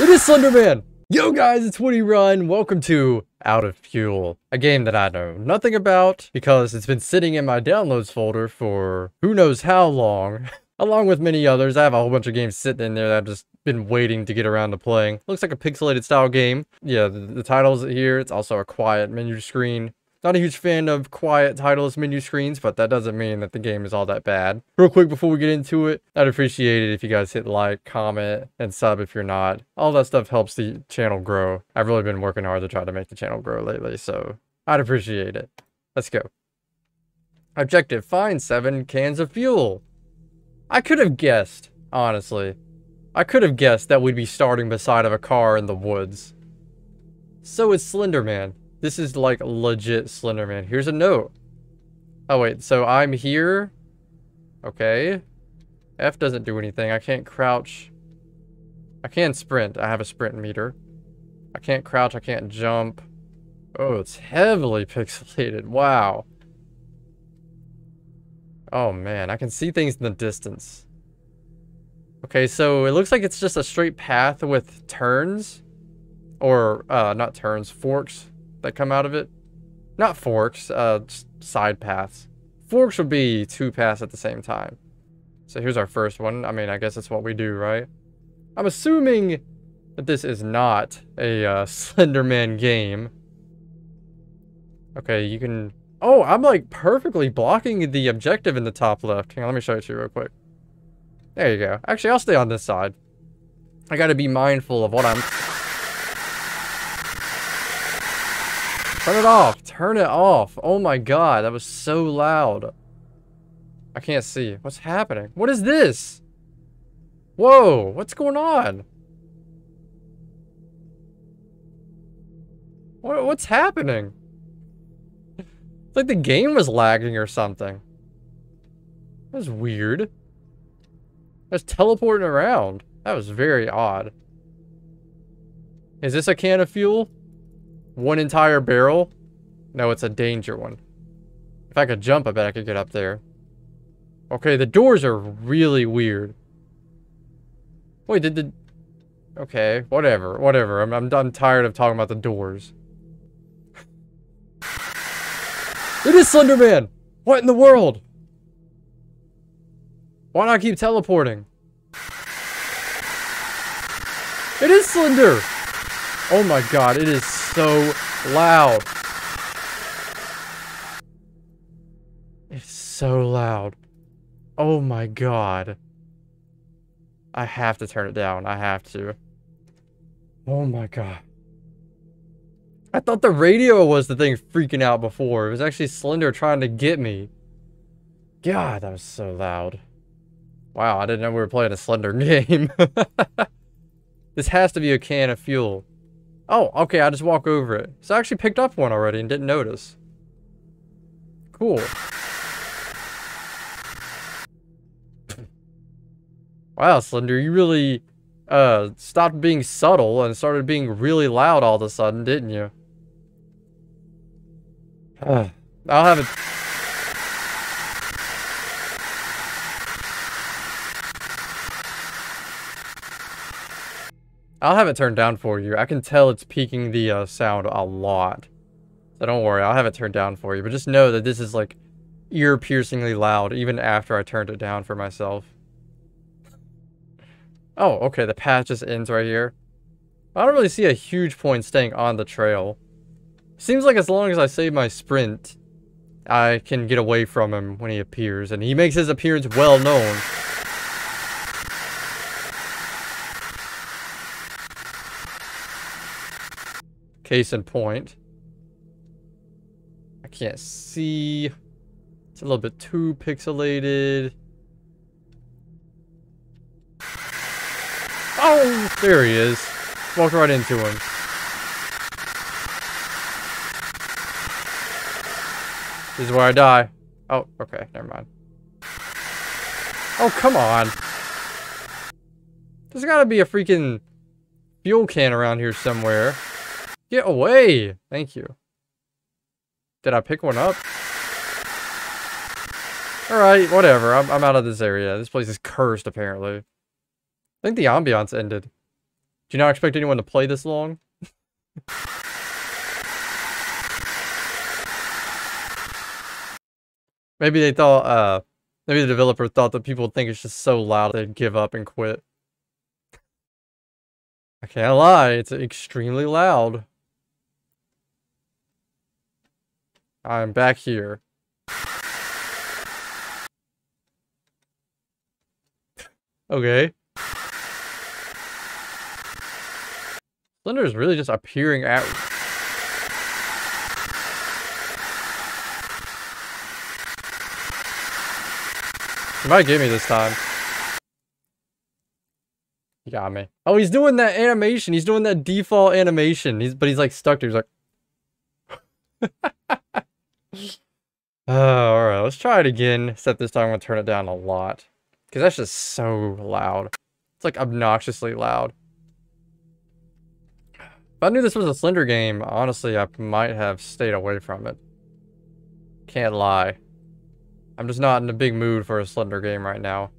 It is Slenderman! Yo guys, it's Woody Run. Welcome to Out of Fuel, a game that I know nothing about because it's been sitting in my downloads folder for who knows how long, along with many others. I have a whole bunch of games sitting in there that I've just been waiting to get around to playing. Looks like a pixelated style game. Yeah, the title's here. It's also a quiet menu screen. Not a huge fan of quiet titles menu screens, but that doesn't mean that the game is all that bad. Real quick before we get into it, I'd appreciate it if you guys hit like, comment, and sub if you're not. All that stuff helps the channel grow. I've really been working hard to try to make the channel grow lately, so I'd appreciate it. Let's go. Objective, find 7 cans of fuel. I could have guessed, honestly. I could have guessed that we'd be starting beside of a car in the woods. So is Slenderman. This is like legit Slenderman. Here's a note. Oh wait, so I'm here. Okay. F doesn't do anything. I can't crouch. I can sprint. I have a sprint meter. I can't crouch. I can't jump. Oh, it's heavily pixelated. Wow. Oh man, I can see things in the distance. Okay, so it looks like it's just a straight path with turns. Or, not turns, forks that come out of it. Not forks, just side paths. Forks would be 2 paths at the same time. So here's our first one. I mean, I guess that's what we do, right? I'm assuming that this is not a Slenderman game. Okay, you can... Oh, I'm like perfectly blocking the objective in the top left. Hang on, let me show it to you real quick. There you go. Actually, I'll stay on this side. I gotta be mindful of what I'm... Turn it off! Turn it off! Oh my god, that was so loud. I can't see. What's happening? What is this? Whoa! What's going on? What's happening? It's like the game was lagging or something. That was weird. I was teleporting around. That was very odd. Is this a can of fuel? One entire barrel? No, it's a danger one. If I could jump, I bet I could get up there. Okay, the doors are really weird. Wait, did the... Okay, whatever, whatever. I'm tired of talking about the doors. It is Slenderman! What in the world? Why not keep teleporting? It is Slender! Oh my god, it is so loud. It's so loud. Oh my god. I have to turn it down. I have to. Oh my god. I thought the radio was the thing freaking out before. It was actually Slender trying to get me. God, that was so loud. Wow, I didn't know we were playing a Slender game. This has to be a can of fuel. Oh, okay, I just walk over it. So I actually picked up one already and didn't notice. Cool. Wow, Slender, you really stopped being subtle and started being really loud all of a sudden, didn't you? I'll have it... I'll have it turned down for you. I can tell it's peaking the sound a lot. So don't worry, I'll have it turned down for you. But just know that this is like ear-piercingly loud even after I turned it down for myself. Oh, okay, the path just ends right here. I don't really see a huge point staying on the trail. Seems like as long as I save my sprint, I can get away from him when he appears. And he makes his appearance well known. Case in point. I can't see. It's a little bit too pixelated. Oh, there he is. Walked right into him. This is where I die. Oh, okay, never mind. Oh, come on. There's gotta be a freaking fuel can around here somewhere. Get away! Thank you. Did I pick one up? Alright, whatever. I'm out of this area. This place is cursed, apparently. I think the ambiance ended. Do you not expect anyone to play this long? Maybe they thought, maybe the developer thought that people would think it's just so loud they'd give up and quit. I can't lie, it's extremely loud. I'm back here. Okay. Slender is really just appearing at... He might get me this time. He got me. Oh, he's doing that animation. He's doing that default animation. But he's like stuck there. He's like... alright, let's try it again. Except this time I'm going to turn it down a lot. Because that's just so loud. It's like obnoxiously loud. If I knew this was a Slender game, honestly, I might have stayed away from it. Can't lie. I'm just not in a big mood for a Slender game right now.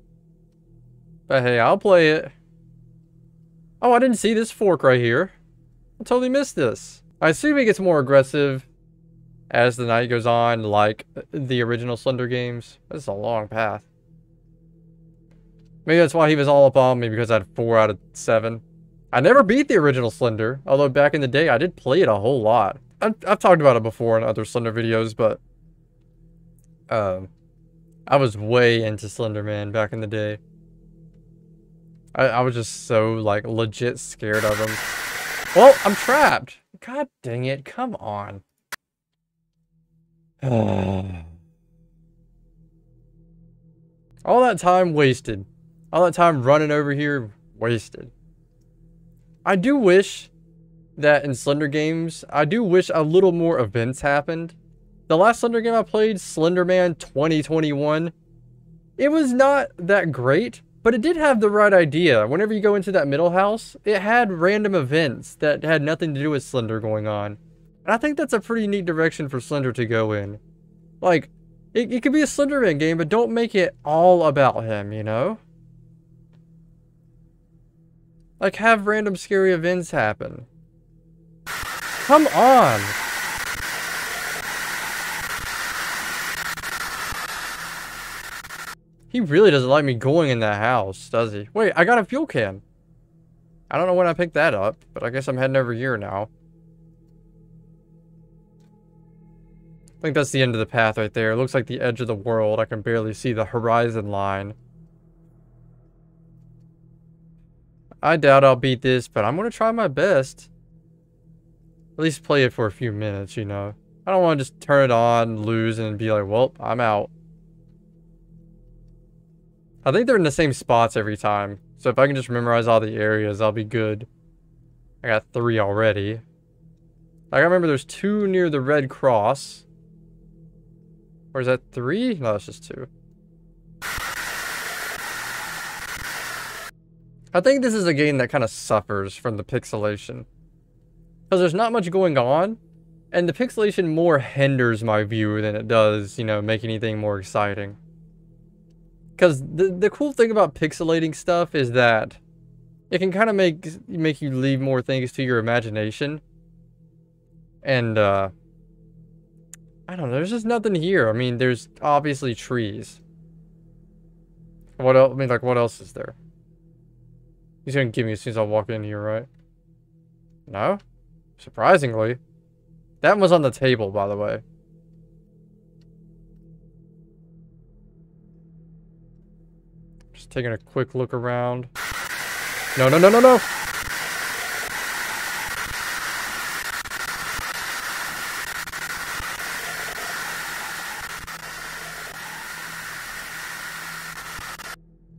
But hey, I'll play it. Oh, I didn't see this fork right here. I totally missed this. I assume it gets more aggressive as the night goes on, like the original Slender games. This is a long path. Maybe that's why he was all up on me, because I had 4 out of 7. I never beat the original Slender, although back in the day, I did play it a whole lot. I've talked about it before in other Slender videos, but... I was way into Slenderman back in the day. I was just so, like, legit scared of him. Well, I'm trapped. God dang it. Come on. All that time wasted. All that time running over here, wasted. I do wish that in Slender games, I do wish a little more events happened. The last Slender game I played, Slenderman 2021, it was not that great, but it did have the right idea. Whenever you go into that middle house, it had random events that had nothing to do with Slender going on. And I think that's a pretty neat direction for Slender to go in. Like, it could be a Slenderman game, but don't make it all about him, you know? Like, have random scary events happen. Come on! He really doesn't like me going in that house, does he? Wait, I got a fuel can. I don't know when I picked that up, but I guess I'm heading over here now. I think that's the end of the path right there. It looks like the edge of the world. I can barely see the horizon line. I doubt I'll beat this, but I'm going to try my best. At least play it for a few minutes, you know. I don't want to just turn it on, lose, and be like, well, I'm out. I think they're in the same spots every time. So if I can just memorize all the areas, I'll be good. I got 3 already. I remember there's 2 near the red cross. Or is that 3? No, it's just 2. I think this is a game that kind of suffers from the pixelation. Because there's not much going on. And the pixelation more hinders my view than it does, you know, make anything more exciting. Because the cool thing about pixelating stuff is that it can kind of make you leave more things to your imagination. And, I don't know, there's just nothing here. I mean, there's obviously trees. What else? I mean, like, what else is there? He's going to give me as soon as I walk in here, right? No? Surprisingly. That was on the table, by the way. Just taking a quick look around. No, no, no, no, no!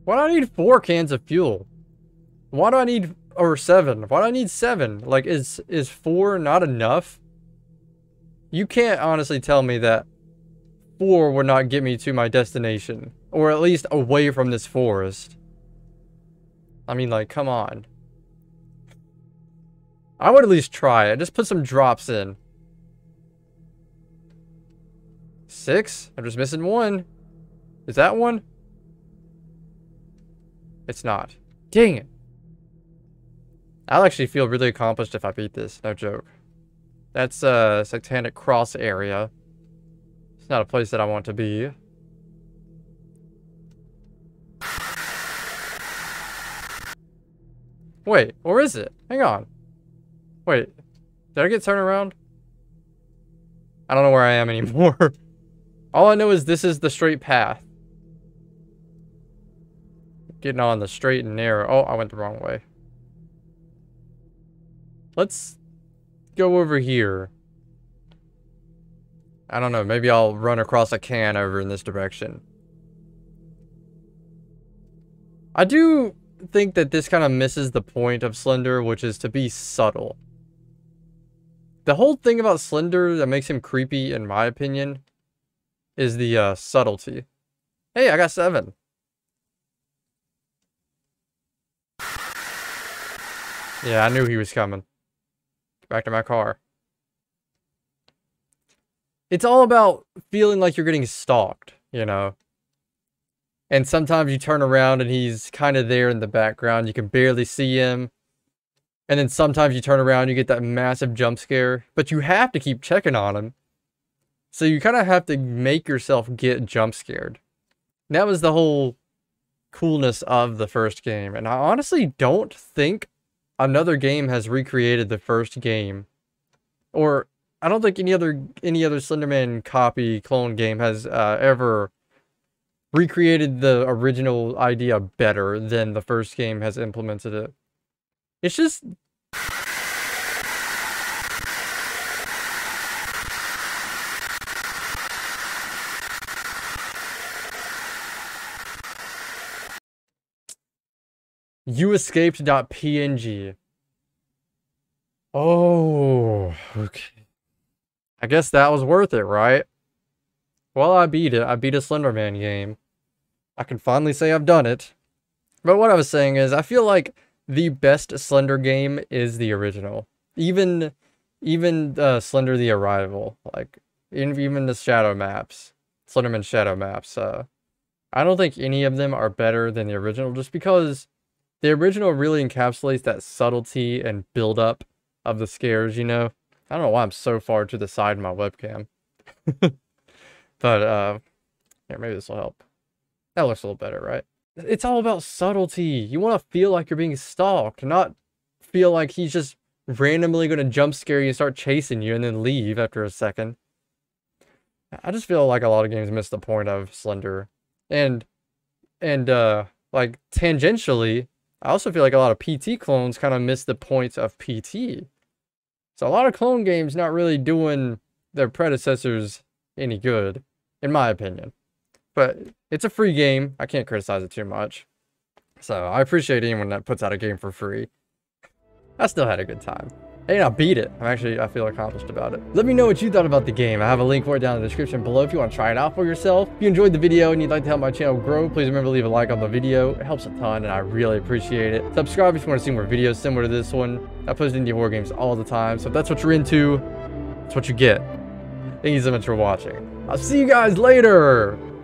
Why do I need 4 cans of fuel? Why do I need... or 7? Why do I need 7? Like, is 4 not enough? You can't honestly tell me that 4 would not get me to my destination. Or at least away from this forest. I mean, like, come on. I would at least try it. Just put some drops in. 6? I'm just missing 1. Is that one? It's not. Dang it. I'll actually feel really accomplished if I beat this. No joke. That's a Satanic Cross area. It's not a place that I want to be. Wait, or is it? Hang on. Wait, did I get turned around? I don't know where I am anymore. All I know is this is the straight path. Getting on the straight and narrow. Oh, I went the wrong way. Let's go over here. I don't know. Maybe I'll run across a can over in this direction. I do think that this kind of misses the point of Slender, which is to be subtle. The whole thing about Slender that makes him creepy, in my opinion, is the subtlety. Hey, I got 7. Yeah, I knew he was coming. Back to my car. It's all about feeling like you're getting stalked, you know. And sometimes you turn around and he's kind of there in the background. You can barely see him. And then sometimes you turn around and you get that massive jump scare. But you have to keep checking on him. So you kind of have to make yourself get jump scared. And that was the whole coolness of the first game. And I honestly don't think another game has recreated the first game, or I don't think any other Slenderman copy clone game has ever recreated the original idea better than the first game has implemented it. It's just you escaped.png. Oh, okay. I guess that was worth it, right? Well, I beat it. I beat a Slenderman game. I can finally say I've done it. But what I was saying is, I feel like the best Slender game is the original. Even Slender the Arrival. Like, even the Shadow Maps. Slenderman Shadow Maps. I don't think any of them are better than the original, just because the original really encapsulates that subtlety and build-up of the scares, you know? I don't know why I'm so far to the side of my webcam. But, here, maybe this will help. That looks a little better, right? It's all about subtlety. You want to feel like you're being stalked, not feel like he's just randomly going to jump scare you and start chasing you and then leave after a second. I just feel like a lot of games miss the point of Slender. And like, tangentially, I also feel like a lot of PT clones kind of miss the points of PT. So a lot of clone games not really doing their predecessors any good, in my opinion. But it's a free game. I can't criticize it too much. So I appreciate anyone that puts out a game for free. I still had a good time. And I beat it. I feel accomplished about it. Let me know what you thought about the game. I have a link for it down in the description below if you want to try it out for yourself. If you enjoyed the video and you'd like to help my channel grow, please remember to leave a like on the video. It helps a ton and I really appreciate it. Subscribe if you want to see more videos similar to this one. I post indie horror games all the time, so if that's what you're into, that's what you get. Thank you so much for watching. I'll see you guys later!